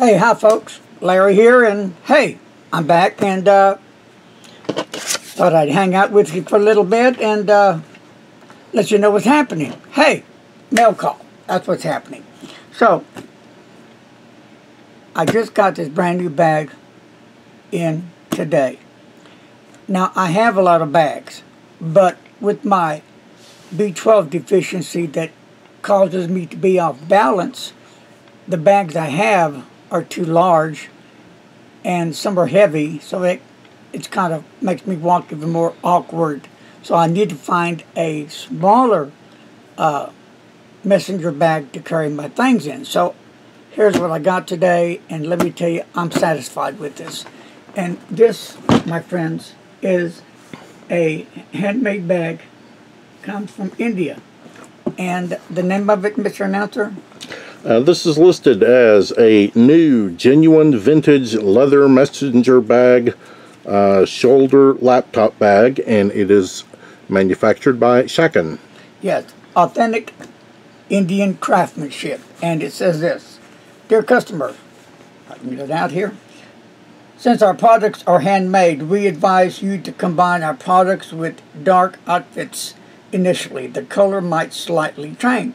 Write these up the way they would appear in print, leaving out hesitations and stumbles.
Hey, hi folks, Larry here, and hey, I'm back, and thought I'd hang out with you for a little bit and let you know what's happening. Hey, mail call, that's what's happening. So, I just got this brand new bag in today. Now, I have a lot of bags, but with my B12 deficiency that causes me to be off balance, the bags I have are too large and some are heavy, so it's kind of makes me walk even more awkward. So I need to find a smaller messenger bag to carry my things in. So here's what I got today, and let me tell you, I'm satisfied with this. And this, my friends, is a handmade bag, comes from India. And the name of it, Mr. Announcer? This is listed as a new genuine vintage leather messenger bag, shoulder laptop bag, and it is manufactured by Shakin. Yes, authentic Indian craftsmanship. And it says this: Dear customer, I can get it out here. Since our products are handmade, we advise you to combine our products with dark outfits initially. The color might slightly change.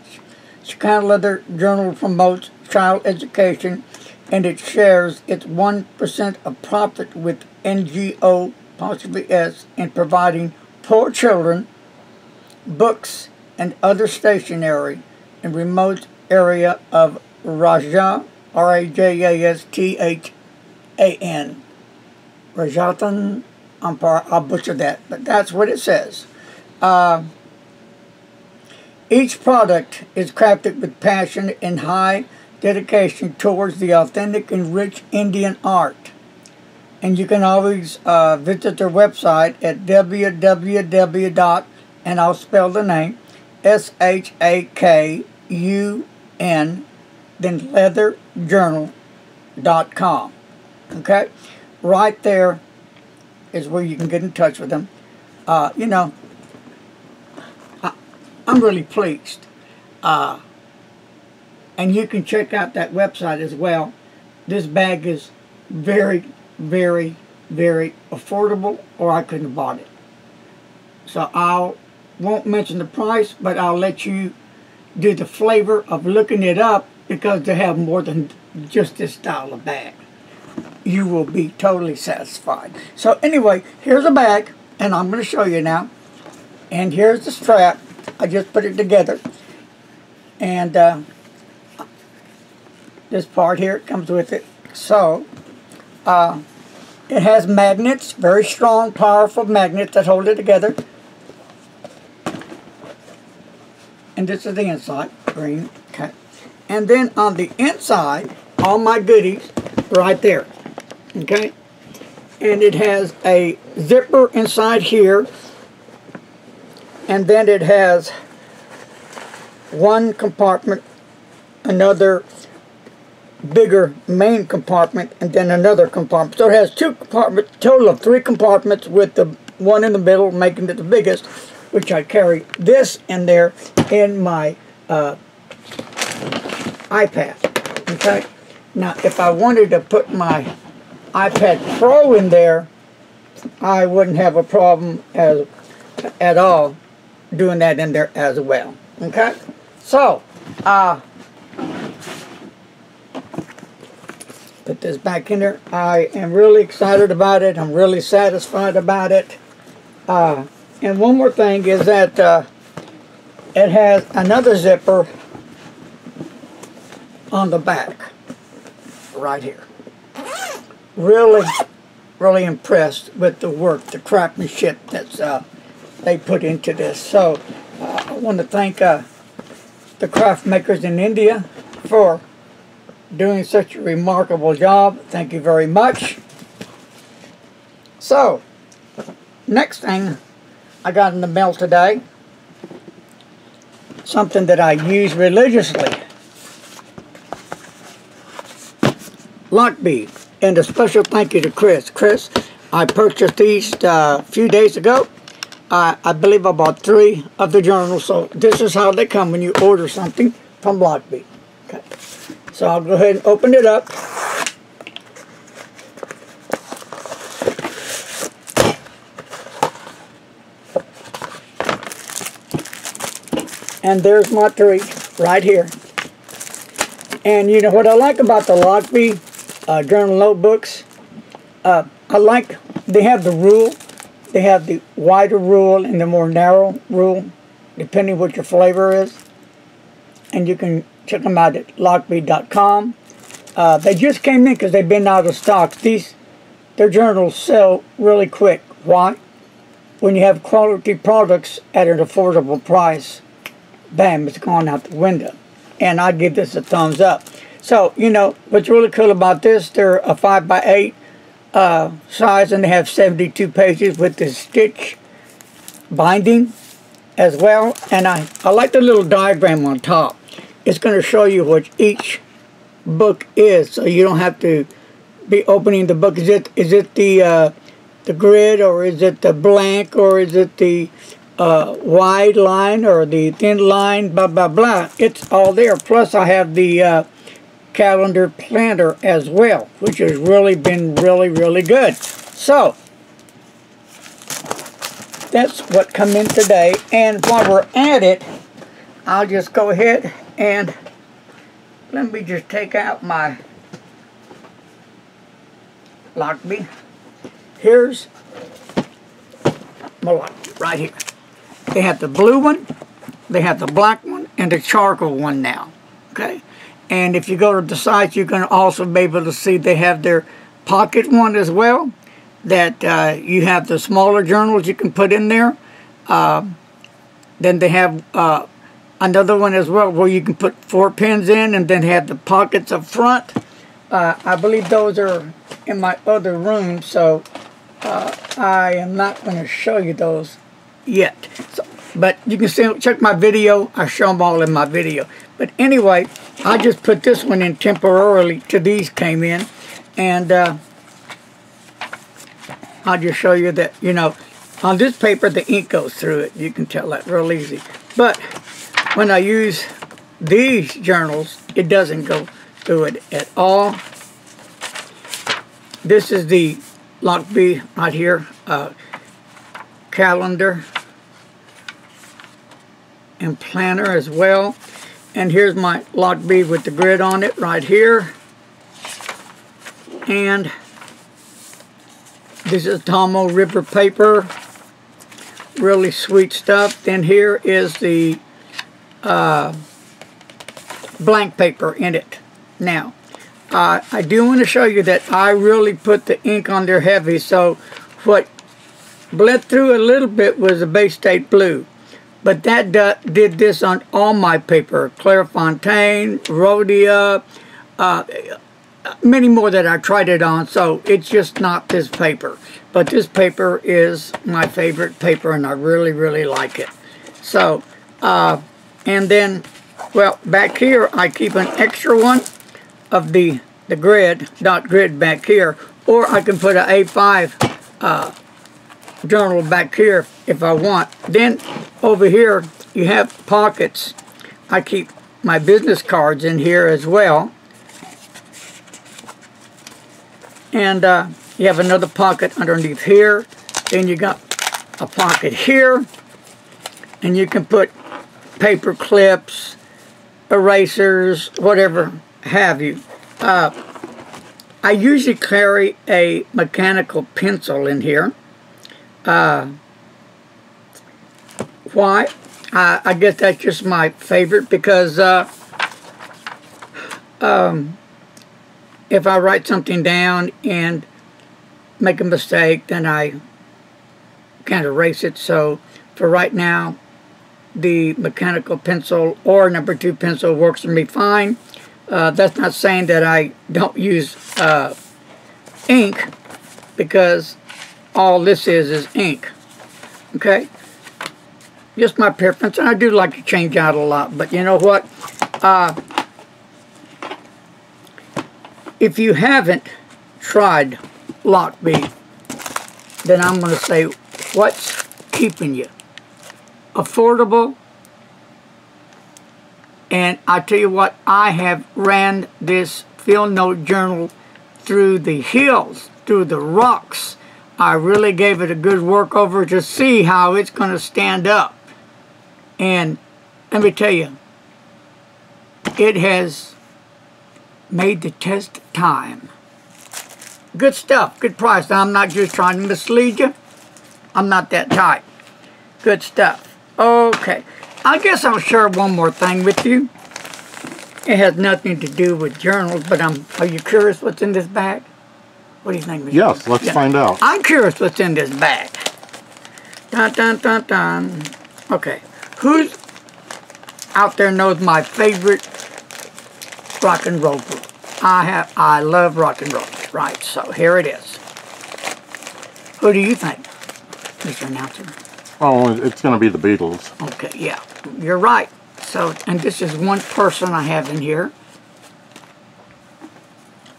Chicago Leather Journal promotes child education, and it shares its 1% of profit with NGOs in providing poor children books and other stationery in remote area of Rajasthan, R-A-J-A-S-T-H-A-N. Rajasthan, I'll butcher that, but that's what it says. Each product is crafted with passion and high dedication towards the authentic and rich Indian art. And you can always visit their website at www. and I'll spell the name, S-H-A-K-U-N, then leatherjournal.com. Okay? Right there is where you can get in touch with them. You know, I'm really pleased, and you can check out that website as well. This bag is very, very, very affordable, or I couldn't have bought it. So I won't mention the price, but I'll let you do the flavor of looking it up, because they have more than just this style of bag. You will be totally satisfied. So anyway, here's a bag, and I'm going to show you now. And here's the strap. I just put it together, and this part here comes with it. So it has magnets, very strong, powerful magnets that hold it together. And this is the inside, green. Okay. And then on the inside, all my goodies right there. Okay. And it has a zipper inside here. And then it has one compartment, another bigger main compartment, and then another compartment. So it has two compartments, total of three compartments, with the one in the middle making it the biggest, which I carry this in there in my iPad. Okay? Now, if I wanted to put my iPad Pro in there, I wouldn't have a problem at all doing that in there as well. Okay, so put this back in there. I am really excited about it. I'm really satisfied about it. And one more thing is that it has another zipper on the back right here. Really, really impressed with the work, the craftsmanship that's they put into this. So I want to thank the craft makers in India for doing such a remarkable job. Thank you very much. So next thing I got in the mail today, something that I use religiously, Lochby, and a special thank you to Chris. Chris, I purchased these a few days ago. I believe I bought three of the journals, so this is how they come when you order something from Lochby. Okay. So I'll go ahead and open it up. And there's my tree right here. And you know what I like about the Lochby journal notebooks? I like they have the rule. They have the wider rule and the more narrow rule, depending what your flavor is. And you can check them out at lochby.com. They just came in because they've been out of stock. Their journals sell really quick. Why? When you have quality products at an affordable price, bam, it's gone out the window. And I give this a thumbs up. So, you know, what's really cool about this, they're a 5x8 size, and they have 72 pages with the stitch binding as well. And I like the little diagram on top. It's going to show you what each book is, so you don't have to be opening the book. Is it the grid, or is it the blank, or is it the wide line or the thin line, blah blah blah. It's all there. Plus I have the calendar planner as well, which has really been really good. So that's what come in today. And while we're at it, I'll just go ahead and let me just take out my Lochby. Here's my Lochby right here. They have the blue one, they have the black one, and the charcoal one now. Okay? And if you go to the sides, you're going to also be able to see they have their pocket one as well, that you have the smaller journals you can put in there. Then they have another one as well where you can put 4 pens in and then have the pockets up front. I believe those are in my other room, so I am not going to show you those yet. So, but you can still check my video. I show them all in my video. But anyway, I just put this one in temporarily till these came in. And I'll just show you that, you know, on this paper, the ink goes through it. You can tell that real easy. But when I use these journals, it doesn't go through it at all. This is the Lochby right here, calendar and planner as well. And here's my Lochby with the grid on it right here. And this is Tomo River paper. Really sweet stuff. Then here is the blank paper in it. Now, I do want to show you that I really put the ink on there heavy. So what bled through a little bit was the Bay State Blue. But that did this on all my paper. Clairefontaine, Rhodia, many more that I tried it on. So it's just not this paper. But this paper is my favorite paper, and I really like it. So, and then, well, back here I keep an extra one of the grid, dot grid back here. Or I can put an A5 journal back here if I want. Then over here you have pockets. I keep my business cards in here as well. And you have another pocket underneath here. Then you got a pocket here, and you can put paper clips, erasers, whatever have you. I usually carry a mechanical pencil in here. Why? I guess that's just my favorite, because if I write something down and make a mistake, then I can't erase it. So for right now, the mechanical pencil or #2 pencil works for me fine. That's not saying that I don't use ink, because all this is ink. Okay? Just my preference, and I do like to change out a lot. But you know what? If you haven't tried Lochby, then I'm going to say, what's keeping you? Affordable. And I tell you what, I have ran this field note journal through the hills, through the rocks. I really gave it a good workover to see how it's going to stand up. And Let me tell you, it has made the test of time. Good stuff, good price. Now, I'm not just trying to mislead you. I'm not that type. Good stuff. Okay, I guess I'll share one more thing with you. It has nothing to do with journals, but are you curious what's in this bag? What do you think, Mr. Yes, let's find out. I'm curious what's in this bag. Dun, dun, dun, dun. Okay, who's out there knows my favorite rock and roll group? I love rock and roll, right? So here it is. Who do you think, Mr. Announcer? Oh, it's going to be the Beatles. Okay, yeah, you're right. So, and this is one person I have in here.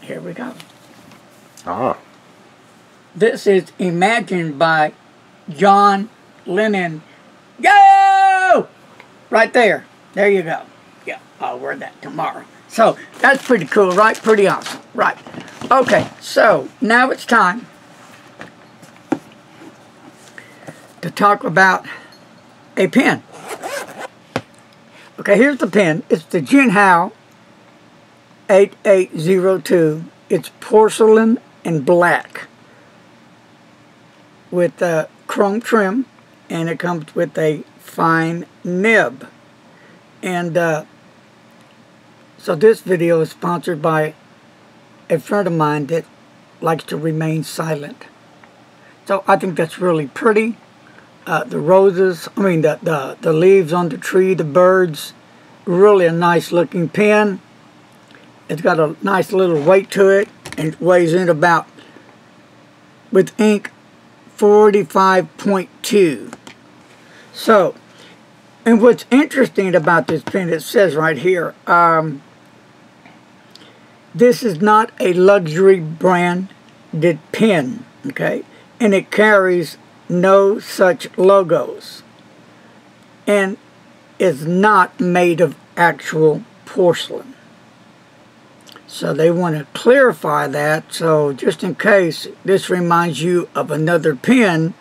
Here we go. Ah. This is imagined by John Lennon. Go! Right there. There you go. Yeah, I'll wear that tomorrow. So, that's pretty cool, right? Pretty awesome, right? Okay, so now it's time to talk about a pen. Okay, here's the pen. It's the Jinhao 8802. It's porcelain and black with a chrome trim, and it comes with a fine nib. And so this video is sponsored by a friend of mine that likes to remain silent. So I think that's really pretty. The roses, I mean the leaves on the tree, the birds, really a nice looking pen. It's got a nice little weight to it, and it weighs in about, with ink, 45.2. So, and what's interesting about this pen, it says right here, this is not a luxury branded pen, okay? And it carries no such logos, and is not made of actual porcelain. So they want to clarify that, so just in case this reminds you of another pen,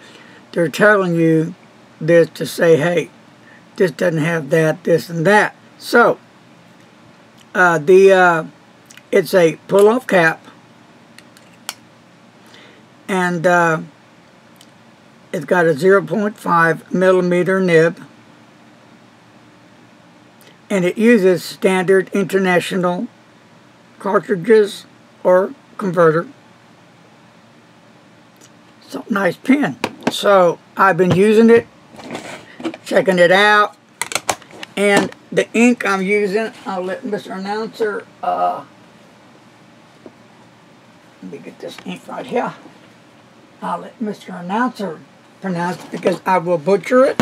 they're telling you this to say, hey, this doesn't have that, this and that. So, it's a pull-off cap, and it's got a 0.5 millimeter nib, and it uses standard international cartridges or converter. So nice pen. So I've been using it, checking it out, and the ink I'm using, I'll let Mr. Announcer, let me get this ink right here. I'll let Mr. Announcer pronounce it because I will butcher it.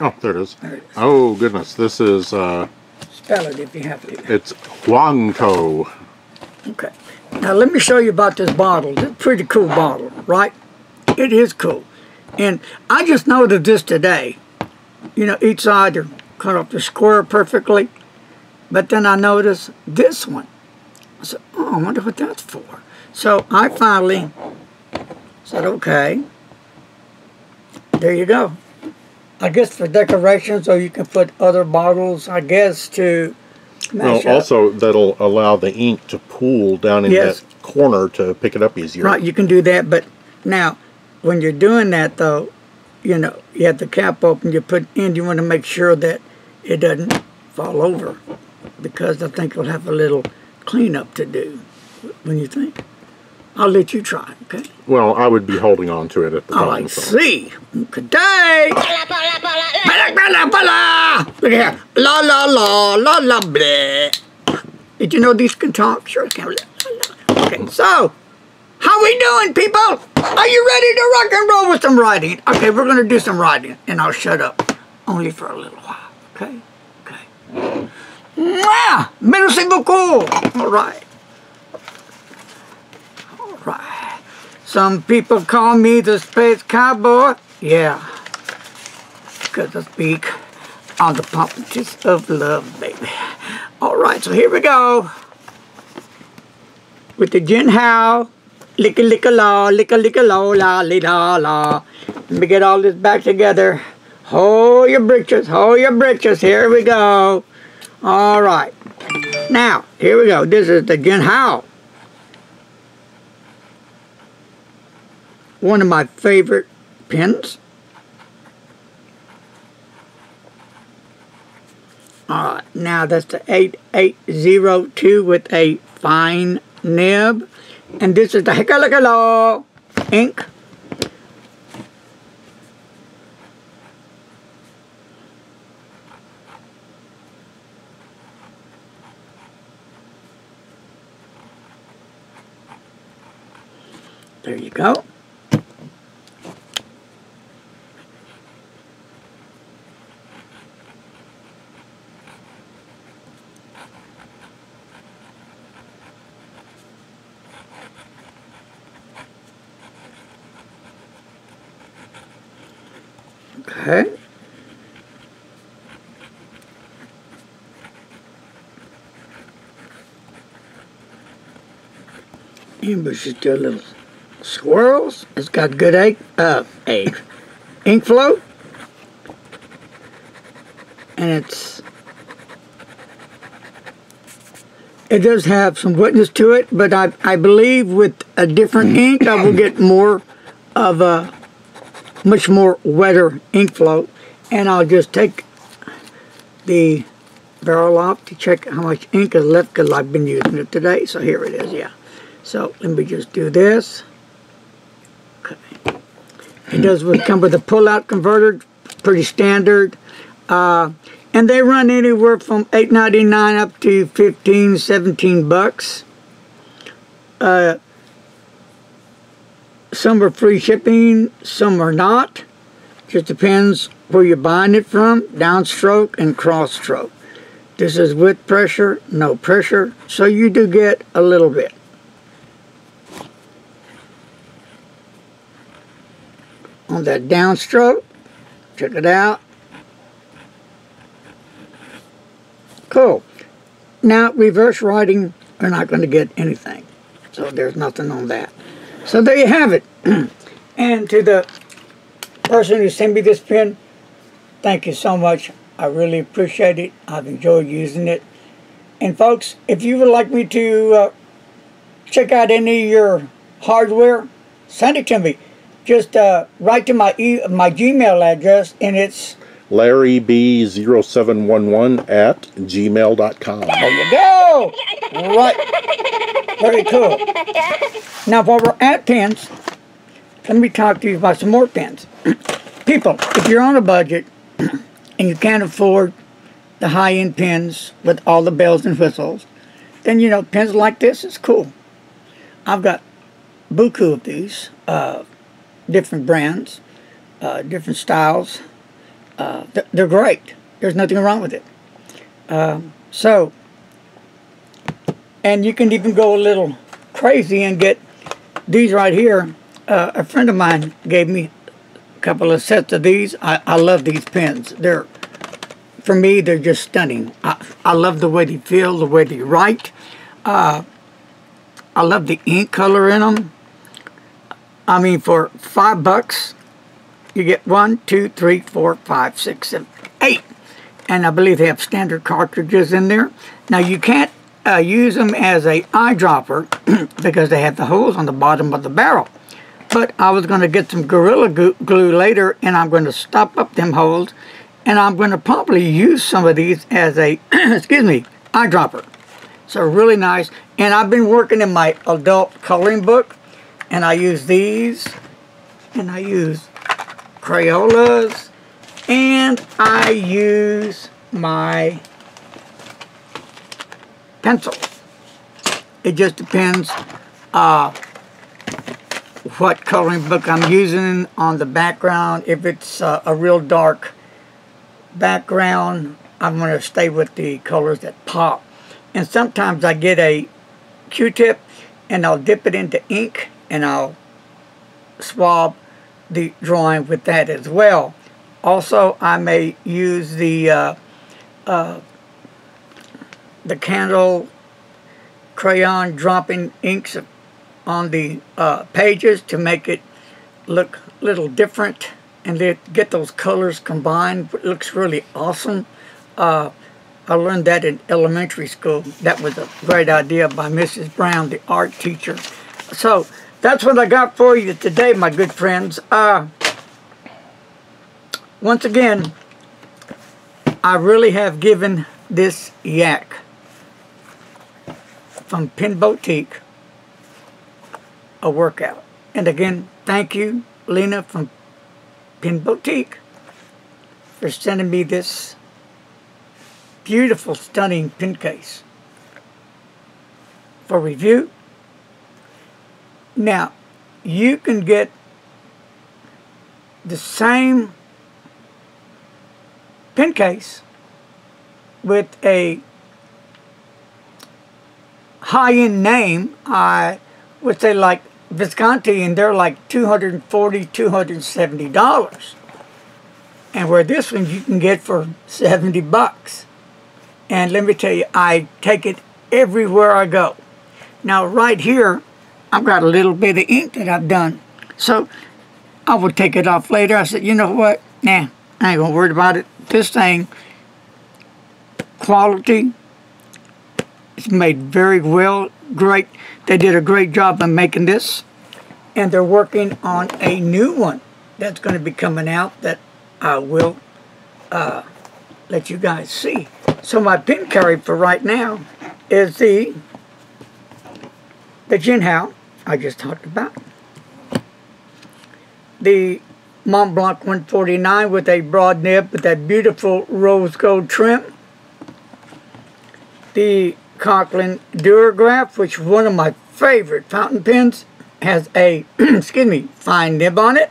Oh, there it is. There it is. Oh, goodness. This is... Spell it if you have to. It's Huangko. Okay. Now, let me show you about this bottle. It's a pretty cool bottle, right? It is cool. And I just noted this today. You know, each side are cut off the square perfectly. But then I noticed this one. I said, oh, I wonder what that's for. So I finally said, okay. There you go. I guess for decorations, or you can put other bottles, I guess, to mash up. Also, that'll allow the ink to pool down in that corner to pick it up easier. Right, you can do that, but now, when you're doing that, though, you know, you have the cap open, you put in, you want to make sure that it doesn't fall over, because I think you'll have a little cleanup to do, when you think. I'll let you try, okay? Well, I would be holding on to it at the time. Oh, I see. Good day. Look at here. La, la, la, la, la, bleh. Did you know these can talk? Sure, I can. Okay, so, how we doing, people? Are you ready to rock and roll with some writing? Okay, we're going to do some writing, and I'll shut up. Only for a little while, okay? Okay. Mwah! Merci beaucoup. All right. Right. Some people call me the space cowboy. Yeah. Because I speak on the properties of love, baby. Alright, so here we go. With the Jinhao Licka licka la, licka licka lo, la li la la. Let me get all this back together. Hold your britches, here we go. All right, now, here we go. This is the Jinhao. One of my favorite pens. All right, now that's the 8802 with a fine nib. And this is the Hickalakalaw ink. There you go. Okay. Ambush is still a little squirrels. It's got good ink flow, and it does have some wetness to it, but I believe with a different ink I will get more of a much more wetter ink flow. And I'll just take the barrel off to check how much ink is left, because I've been using it today. So here it is. Yeah, so let me just do this. It does come with a pull-out converter, pretty standard, and they run anywhere from $8.99 up to $15, $17. Some are free shipping, some are not. Just depends where you're buying it from, downstroke and crossstroke. This is with pressure, no pressure, so you do get a little bit. On that downstroke, check it out. Cool. Now reverse writing, we're not going to get anything, so there's nothing on that. So there you have it. And to the person who sent me this pen, thank you so much. I really appreciate it. I've enjoyed using it. And folks, if you would like me to check out any of your hardware, send it to me. Just write to my Gmail address, and it's larryb0711@gmail.com. There you go! Right. Very cool. Now, while we're at pens, let me talk to you about some more pens. People, if you're on a budget and you can't afford the high-end pens with all the bells and whistles, then, you know, pens like this is cool. I've got buku of these, different brands, different styles. They're great. There's nothing wrong with it. And you can even go a little crazy and get these right here. A friend of mine gave me a couple of sets of these. I love these pens. They're, for me, they're just stunning. I love the way they feel, the way they write. I love the ink color in them. I mean, for $5, you get 1, 2, 3, 4, 5, 6, 7, 8. And I believe they have standard cartridges in there. Now, you can't use them as an eyedropper because they have the holes on the bottom of the barrel. But I was going to get some Gorilla Glue later, and I'm going to stop up them holes. And I'm going to probably use some of these as a, excuse me, eyedropper. So really nice. And I've been working in my adult coloring book. And I use these, and I use Crayolas, and I use my pencil. It just depends what coloring book I'm using on the background. If it's a real dark background, I'm going to stay with the colors that pop. And sometimes I get a Q-tip, and I'll dip it into ink, and I'll swab the drawing with that as well. Also, I may use the candle crayon dropping inks on the pages to make it look a little different and get those colors combined. It looks really awesome. I learned that in elementary school. That was a great idea by Mrs. Brown, the art teacher. So that's what I got for you today, my good friends. Once again, I really have given this yak from Pen Boutique a workout. And again, thank you, Lena from Pen Boutique, for sending me this beautiful, stunning pen case for review. Now, you can get the same pen case with a high-end name. I would say like Visconti, and they're like $240, $270. And where this one you can get for 70 bucks. And let me tell you, I take it everywhere I go. Now right here, I've got a little bit of ink that I've done. So I will take it off later. I said, you know what? Nah, I ain't gonna worry about it. This thing, quality, it's made very well, great. They did a great job on making this. And they're working on a new one that's going to be coming out that I will let you guys see. So my pen carry for right now is the Jinhao I just talked about. The Mont Blanc 149 with a broad nib with that beautiful rose gold trim. The Conklin DuraGraph, which one of my favorite fountain pens, has a excuse me, fine nib on it.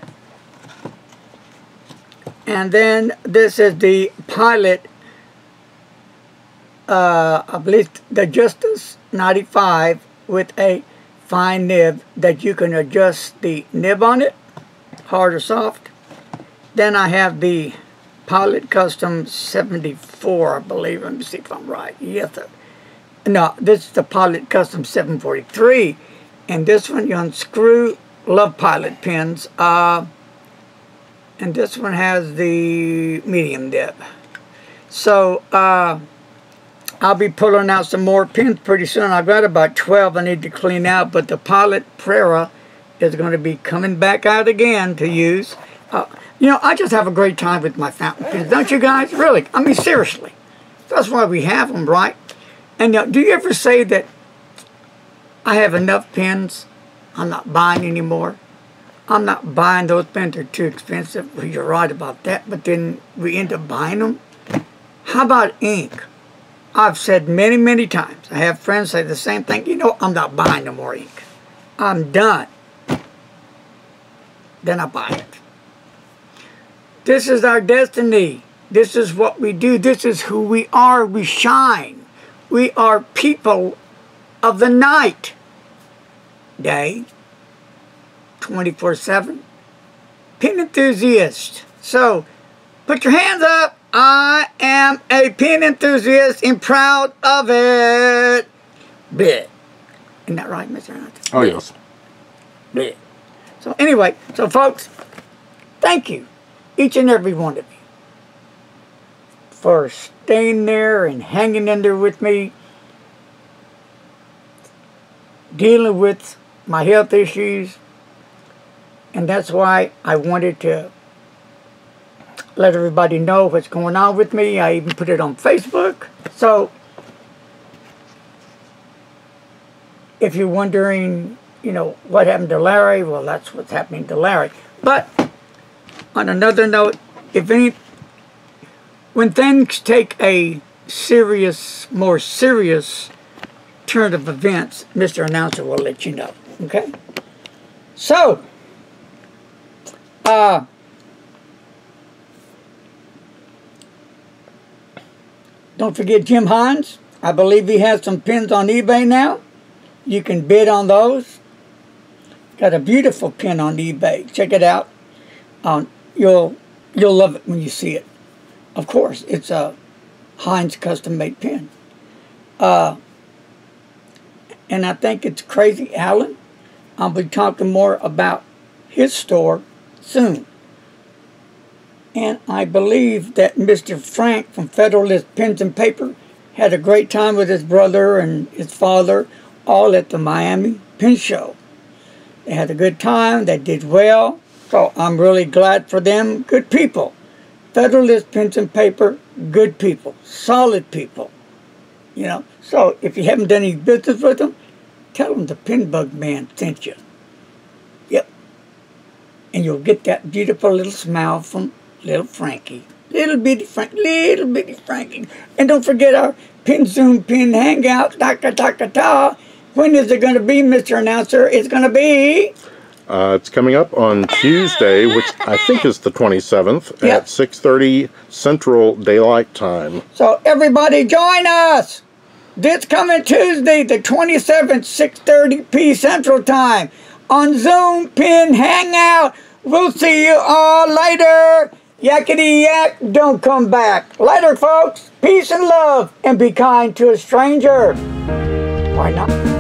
And then this is the Pilot, I believe the Justice 95 with a fine nib that you can adjust the nib on it, hard or soft. Then I have the Pilot Custom 74, I believe. Let me see if I'm right. Yes, sir. No, this is the Pilot Custom 743, and this one you unscrew. Love Pilot pens. And this one has the medium nib. So I'll be pulling out some more pens pretty soon. I've got about 12 I need to clean out, but the Pilot Prera is going to be coming back out again to use. You know, I just have a great time with my fountain pens, don't you guys? Really, I mean, seriously. That's why we have them, right? And now, do you ever say that I have enough pens, I'm not buying anymore? I'm not buying those pens, they're too expensive. Well, you're right about that, but then we end up buying them. How about ink? I've said many, many times. I have friends say the same thing. You know, I'm not buying no more ink. I'm done. Then I buy it. This is our destiny. This is what we do. This is who we are. We shine. We are people of the night, day, 24/7, pen enthusiast. So, put your hands up. I am a pen enthusiast and proud of it. Bleh. Isn't that right, Mr. Hunter? Oh, yes. Bleh. So, anyway, so folks, thank you, each and every one of you, for staying there and hanging in there with me, dealing with my health issues. And that's why I wanted to let everybody know what's going on with me. I even put it on Facebook. So if you're wondering, you know, what happened to Larry, well, that's what's happening to Larry. But on another note, if anything, when things take a serious, more serious turn of events, Mr. Announcer will let you know, okay? So, don't forget Jim Hinze. I believe he has some pens on eBay now. You can bid on those. Got a beautiful pen on eBay. Check it out. You'll love it when you see it. Of course, it's a Hinze custom-made pen. And I think it's Crazy Allen. I'll be talking more about his store soon. And I believe that Mr. Frank from Federalist Pens and Paper had a great time with his brother and his father, all at the Miami Pen Show. They had a good time, they did well, so I'm really glad for them. Good people. Federalist Pens and Paper, good people, solid people. You know, so if you haven't done any business with them, tell them the Pin Bug Man sent you. Yep. And you'll get that beautiful little smile from little Frankie. Little bitty Frank, little bitty Frankie. And don't forget our Pen Zoom Pin Hangout. When is it going to be, Mr. Announcer? It's going to be... it's coming up on Tuesday, which I think is the 27th, yep, at 6:30 Central Daylight Time. So everybody join us! This coming Tuesday, the 27th, 6:30 p.m. Central Time, on Zoom Pin Hangout. We'll see you all later. Yakety yak, don't come back. Later, folks. Peace and love, and be kind to a stranger. Why not?